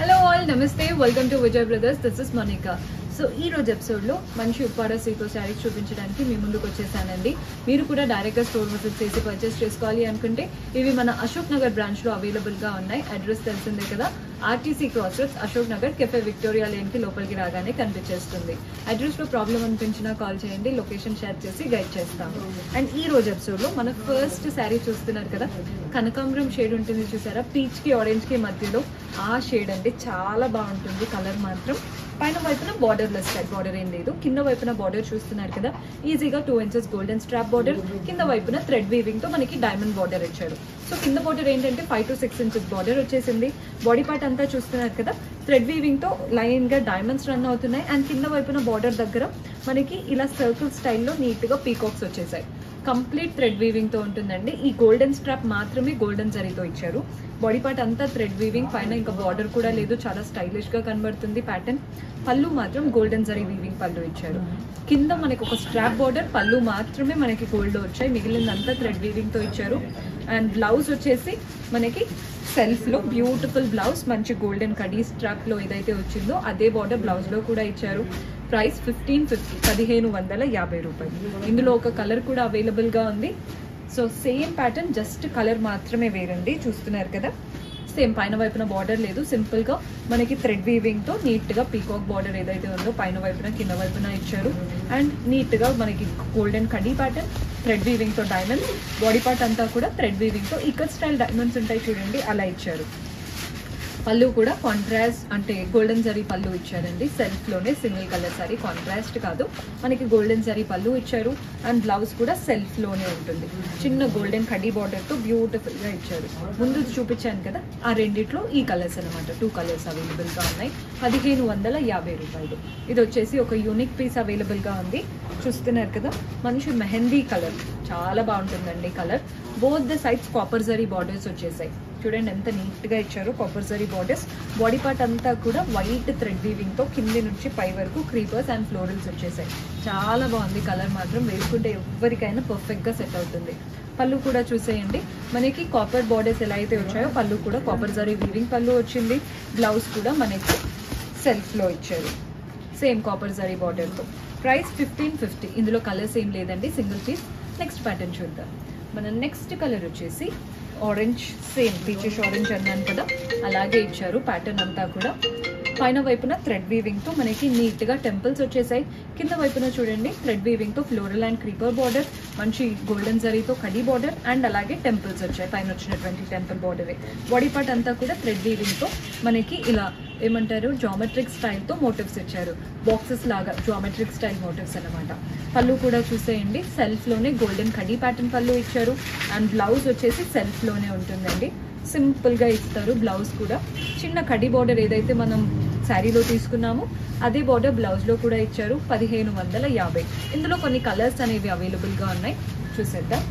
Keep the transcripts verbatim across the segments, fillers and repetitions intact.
Hello all నమస్తే welcome to Vijay brothers this is Monica so ఈ రోజు ఎపిసోడ్ లో మంచి ఉప్పాడ సీతో శారీస్ చూపించడానికి మీ ముందుకు వచ్చేసానండి మీరు కూడా డైరెక్ట్ గా స్టోర్ విజిట్ చేసి పర్చేస్ చేసుకోవాలి అనుకుంటే ఇవి మన అశోక్ నగర్ బ్రాంచ్ లో అవైలబుల్ గా ఉన్నాయి అడ్రస్ తెలిసిందే కదా RTC cross roads Ashok Nagar cafe Victoria lane కి లోపలికి రాగానే కనిపిస్తుంది అడ్రస్ లో ప్రాబ్లం అనిపించినా కాల్ చేయండి లొకేషన్ షేర్ చేసి గైడ్ చేస్తాము అండ్ ఈ రోజు ఎపిసోడ్ లో మన ఫస్ట్ శారీ చూస్తున్నారు కదా కనకాంబరం షేడ్ ఉంటుంది చూసారా పీచ్ కి ఆరెంజ్ కి మధ్యలో ఆ షేడ్ అంటే చాలా బాగుంటుంది కలర్ మాత్రం పైన వైపున బార్డర్ లెస్ టైప్ బార్డర్ ఏం లేదు కింద వైపున బార్డర్ చూస్తున్నారు కదా ఈజీగా two inches golden strap border కింద వైపున థ్రెడ్ వీవింగ్ తో మనకి డైమండ్ బార్డర్ ఇచ్చాడు సో కింద బార్డర్ ఏంటంటే five to six inches border వచ్చేసింది బాడీ పార్ట్ అంతా చూస్తున్నారు కదా థ్రెడ్ వీవింగ్ తో లైన్ గా డైమండ్స్ రన్ అవుతున్నాయి అండ్ కింద వైపున బార్డర్ దగ్గర మనకి ఇలా సర్కిల్ స్టైల్లో నీట్ గా పీకాక్స్ వచ్చేసాయి కంప్లీట్ థ్రెడ్ వీవింగ్ తో ఉంటుందండి ఈ గోల్డెన్ స్ట్రాప్ మాత్రమే గోల్డెన్ జరీతో ఇచ్చారు బాడీ పార్ట్ అంతా థ్రెడ్ వీవింగ్ పైన ఇంకా బార్డర్ కూడా లేదు చాలా స్టైలిష్ గా కనబడుతుంది ప్యాటర్న్ పళ్ళు మాత్రం గోల్డెన్ జరీ వీవింగ్ పళ్ళు ఇచ్చారు కింద మనకి ఒక స్ట్రాప్ బార్డర్ పళ్ళు మాత్రమే మనకి గోల్డ్ వచ్చాయి మిగిలినంతా థ్రెడ్ వీవింగ్ తో ఇచ్చారు అండ్ బ్లౌజ్ వచ్చేసి మనకి సెల్ఫ్ లో బ్యూటిఫుల్ బ్లౌజ్ మంచి గోల్డెన్ కడీ స్ట్రాప్ లో ఏదైతే వచ్చిందో అదే బార్డర్ బ్లౌజ్ లో కూడా ఇచ్చారు ప్రైస్ ఫిఫ్టీన్ ఫిఫ్టీ పదిహేను వందల యాభై రూపాయలు ఇందులో ఒక కలర్ కూడా అవైలబుల్ గా ఉంది so same pattern just colour మాత్రమే వేరండి చూస్తున్నారు కదా సేమ్ పైన వైపున బార్డర్ లేదు సింపుల్ గా మనకి థ్రెడ్ వీవింగ్ తో నీట్ గా పీకాక్ బార్డర్ ఏదైతే ఉందో పైన వైపున కింద వైపున ఇచ్చారు అండ్ నీట్ గా మనకి గోల్డెన్ కడీ ప్యాటర్న్ థ్రెడ్ వీవింగ్ తో డైమండ్స్ బాడీ పార్ట్ అంతా కూడా థ్రెడ్ వీవింగ్ తో ఇక్కడ స్టైల్ డైమండ్స్ ఉంటాయి చూడండి అలా ఇచ్చారు పళ్ళు కూడా కాంట్రాస్ట్ అంటే గోల్డెన్ జరీ పళ్ళు ఇచ్చారండి సెల్ఫ్ లోనే సింగిల్ కలర్ సారీ కాంట్రాస్ట్ కాదు మనకి గోల్డెన్ జరీ పళ్ళు ఇచ్చారు అండ్ బ్లౌజ్ కూడా సెల్ఫ్ లోనే ఉంటుంది చిన్న గోల్డెన్ కడీ బార్డర్ తో బ్యూటిఫుల్ గా ఇచ్చారు ముందు చూపించాను కదా ఆ రెండిట్లో ఈ కలర్స్ అనమాట టూ కలర్స్ అవైలబుల్ గా ఉన్నాయి పదిహేను వందల యాభై రూపాయలు ఇది వచ్చేసి ఒక యూనిక్ పీస్ అవైలబుల్ గా ఉంది చూస్తున్నారు కదా మంచి మెహందీ కలర్ చాలా బాగుంటుందండి colour both the sides copper zari borders వచ్చేసాయి చూడండి ఎంత నీట్ గా ఇచ్చారు copper zari borders body part అంతా కూడా వైట్ థ్రెడ్ వీవింగ్ తో కింది నుంచి పై వరకు క్రీపర్స్ అండ్ ఫ్లోరల్స్ వచ్చేసాయి చాలా బాగుంది కలర్ మాత్రం వేసుకుంటే ఎవరికైనా పర్ఫెక్ట్ గా సెట్ అవుతుంది పళ్ళు కూడా చూసేయండి మనకి కాపర్ బార్డర్స్ ఎలా అయితే వచ్చాయో పళ్ళు కూడా కాపర్ జరీ వీవింగ్ పళ్ళు వచ్చింది బ్లౌజ్ కూడా మనకి సెల్ఫ్ లో ఇచ్చారు సేమ్ కాపర్ జరీ బార్డర్ తో ప్రైస్ ఫిఫ్టీన్ ఫిఫ్టీ ఇందులో కలర్స్ ఏం లేదండి సింగిల్ పీస్ నెక్స్ట్ ప్యాటర్న్ చూద్దాం మన నెక్స్ట్ కలర్ వచ్చేసి ఆరెంజ్ సేమ్ పీచిష్ ఆరెంజ్ అన్నాను కదా అలాగే ఇచ్చారు ప్యాటర్న్ అంతా కూడా పైన వైపున థ్రెడ్ వీవింగ్ తో మనకి నీట్ గా టెంపుల్స్ వచ్చేసాయి కింద వైపున చూడండి థ్రెడ్ వీవింగ్ తో ఫ్లోరల్ అండ్ క్రీపర్ బార్డర్ మంచి గోల్డెన్ జరీతో కడీ బార్డర్ అండ్ అలాగే టెంపుల్స్ వచ్చాయి పైన వచ్చినటువంటి టెంపుల్ బార్డరే బాడీ పార్ట్ అంతా కూడా థ్రెడ్ వీవింగ్ తో మనకి ఇలా ఏమంటారు జామెట్రిక్ స్టైల్ తో మోటివ్స్ ఇచ్చారు బాక్సెస్ లాగా జామెట్రిక్ స్టైల్ మోటివ్స్ అనమాట పళ్ళు కూడా చూసేయండి సెల్ఫ్ లోనే గోల్డెన్ కడీ ప్యాటర్న్ పళ్ళు ఇచ్చారు అండ్ బ్లౌజ్ వచ్చేసి సెల్ఫ్ లోనే ఉంటుందండి సింపుల్ గా ఇస్తారు బ్లౌజ్ కూడా చిన్న కడీ బార్డర్ ఏదైతే మనం శారీలో తీసుకున్నాము అదే బార్డర్ బ్లౌజ్ లో కూడా ఇచ్చారు పదిహేను వందల యాభై ఇందులో కొన్ని కలర్స్ అనేవి అవైలబుల్ గా ఉన్నాయి చూసేద్దాం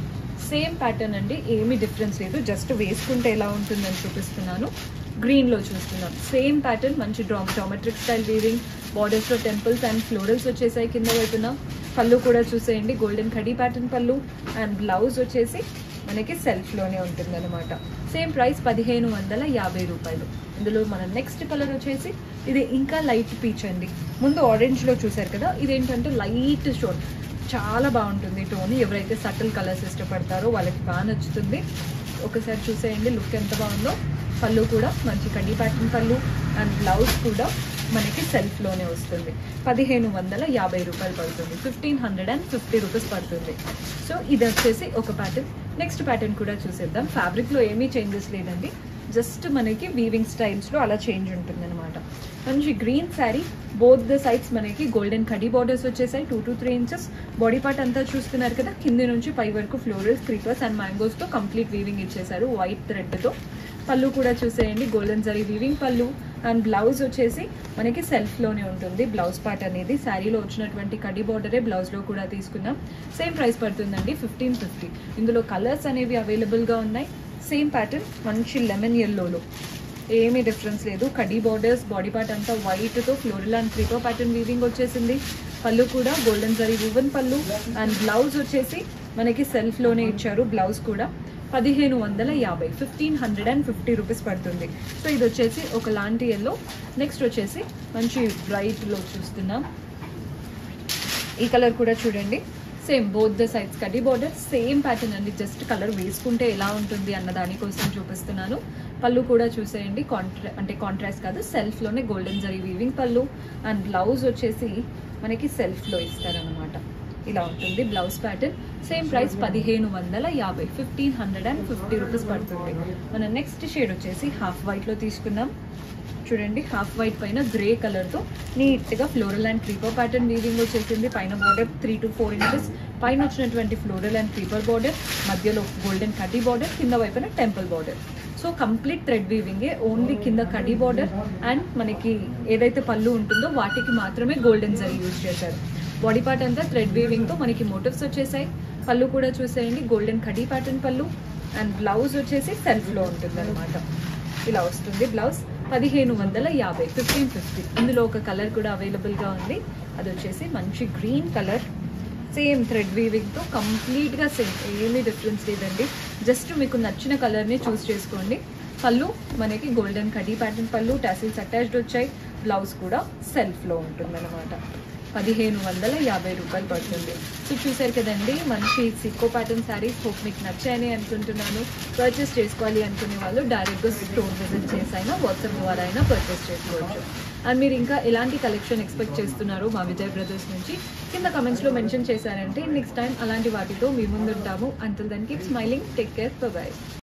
సేమ్ ప్యాటర్న్ అండి ఏమి డిఫరెన్స్ లేదు జస్ట్ వేసుకుంటే ఎలా ఉంటుందని చూపిస్తున్నాను గ్రీన్ లో చూస్తున్నాం సేమ్ ప్యాటర్న్ మంచి డ్రామ్ జామెట్రిక్ స్టైల్ వీవింగ్ బార్డర్స్ లో టెంపుల్స్ అండ్ ఫ్లోరల్స్ వచ్చేసాయి కింద వైపున పళ్ళు కూడా చూసేయండి గోల్డెన్ కడీ ప్యాటర్న్ పళ్ళు అండ్ బ్లౌజ్ వచ్చేసి మనకి సెల్ఫ్ లోనే ఉంటుంది అనమాట సేమ్ ప్రైస్ పదిహేను వందల యాభై రూపాయలు ఇందులో మన నెక్స్ట్ కలర్ వచ్చేసి ఇది ఇంకా లైట్ పీచ్ అండి ముందు ఆరెంజ్ లో చూసారు కదా ఇదేంటంటే లైట్ షోన్ చాలా బాగుంటుంది టోన్ ఎవరైతే సటిల్ కలర్స్ ఇష్టపడతారో వాళ్ళకి బాగా నచ్చుతుంది ఒకసారి చూసేయండి లుక్ ఎంత బాగుందో పళ్ళు కూడా మంచి కడ్డీ ప్యాటర్న్ పళ్ళు అండ్ బ్లౌజ్ కూడా మనకి సెల్ఫ్ లోనే వస్తుంది పదిహేను వందల యాభై రూపాయలు పడుతుంది fifteen hundred and fifty rupees పడుతుంది సో ఇది వచ్చేసి ఒక ప్యాటర్న్ నెక్స్ట్ ప్యాటర్న్ కూడా చూసేద్దాం ఫ్యాబ్రిక్లో ఏమీ చేంజెస్ లేదండి జస్ట్ మనకి వీవింగ్ స్టైల్స్లో అలా చేంజ్ ఉంటుంది అనమాట మంచి green sari both the sides మనకి గోల్డెన్ కడీ బార్డర్స్ వచ్చేసాయి two to three inches body part అంతా చూస్తున్నారు కదా కింది నుంచి పై వరకు ఫ్లోరల్స్ క్రీపర్స్ అండ్ మ్యాంగోస్తో కంప్లీట్ వీవింగ్ ఇచ్చేసారు వైట్ థ్రెడ్తో పళ్ళు కూడా చూసేయండి గోల్డెన్ జరీ వీవింగ్ పళ్ళు అండ్ బ్లౌజ్ వచ్చేసి మనకి సెల్ఫ్లోనే ఉంటుంది బ్లౌజ్ పార్ట్ అనేది శారీలో వచ్చినటువంటి కడి బార్డరే బ్లౌజ్లో కూడా తీసుకున్నాం సేమ్ ప్రైస్ పడుతుందండి ఫిఫ్టీన్ ఫిఫ్టీ ఇందులో కలర్స్ అనేవి అవైలబుల్గా ఉన్నాయి సేమ్ ప్యాటర్న్ మంచి లెమన్ ఎల్లోలో ఏమీ డిఫరెన్స్ లేదు కడీ బార్డర్స్ బాడీ పార్ట్ అంతా వైట్తో floral and creeper pattern weaving వచ్చేసింది పళ్ళు కూడా గోల్డెన్ జరీ వువెన్ పళ్ళు అండ్ బ్లౌజ్ వచ్చేసి మనకి సెల్ఫ్లోనే ఇచ్చారు బ్లౌజ్ కూడా पदिहेनु वंदला याबाई fifteen hundred and fifty rupees पड़ती। सो इदे और लांट येलो नेक्स्ट वे मैं ब्राइट चूस्ना कलर को चूँगी सेम बोथ द साइड्स कडी बॉर्डर सेम पैटर्न अंडी जस्ट कलर वेसुकुंटे एला उंटुंदी अन्न दानि कोसम चूपिस्तुन्नानु। पल्लू कूडा चूसेयंडी कांट्रा अंटे कांट्रास्ट कादु सेल्फ लोने golden zari weaving pallu and blouse वच्चेसी मनकी सेल्फ लो इस्तारन्नमाट इला उंटुंदी ब्लाउज पैटर्न सेम प्राइस पंद्रह सौ पचास पंद्रह सौ पचास रुपीस पड़ुतुंदी। मन नेक्स्ट शेड वच्चेसी हाफ व्हाइट लो तीसुकुन्नाम चूँगी हाफ व्हाइट पैन ग्रे कलर तो neat floral and creeper pattern weaving वे पैन border three to four inches पैन वे फ्लोरल एंड क्रीपर बॉर्डर मध्य गोल्डन कडी बॉर्डर किंद temple border so complete thread वीविंगे ओनली किंद कडी बॉर्डर एंड मन की एदैते पल्लू उंटुंदो वाटिकी मात्रमे गोल्डन जरी यूज चेशारु। बॉडी पार्ट अंता थ्रेड वीविंग तो मन की मोटिव्स वच्चेसाई पल्लू कूडा चूसेयंडी गोल्डन कडी पैटर्न पल्लू एंड ब्लाउज वच्चेसी सेल्फ लो उंटुंदन्नमाट इला वस्तुंदी ब्लाउज पदिहेनु वंदला याबे फिफ्टीन फिफ्टी इंदुलो ओक कलर कूडा अवैलबल गा उंदी अदि वच्चेसी मंची green colour same thread weaving तो कंप्लीट गा सेम एमी डिफरेंस लेदंडी जस्ट मीकु नच्चिन कलर नि चूज चेसुकोंडी। पल्लू मनकी गोल्डन कडी पैटर्न पल्लू टैसिल्स अटैच्ड वच्चाई ब्लाउज कूडा सेल्फ लो उंटुंदन्नमाट पदिहेनु वंदल याबे रूपायलु पड़ुतुंदी। सो चूसारु कदंडी मंची सिक्को पैटर्न सारीस होप मीकु नच्चायनी अनुकुंटुन्नानु। पर्चेस चेसुकोवाली अनुकुने वाळ्ळु डायरेक्ट स्टोर विजिट चेसैना वाट्सएप द्वारा अयिना पर्चेस चेसुकोवच्चु। अंड मीरु इंका एलांटी कलेक्शन एक्सपेक्ट चेस्तुन्नारो मा विजय ब्रदर्स नुंचि किंद कमेंट्स लो मेंशन चेशारंटे नेक्स्ट टाइम अलांटी वाटितो मी मुंदुंटामु। Until then keep smiling take care bye bye.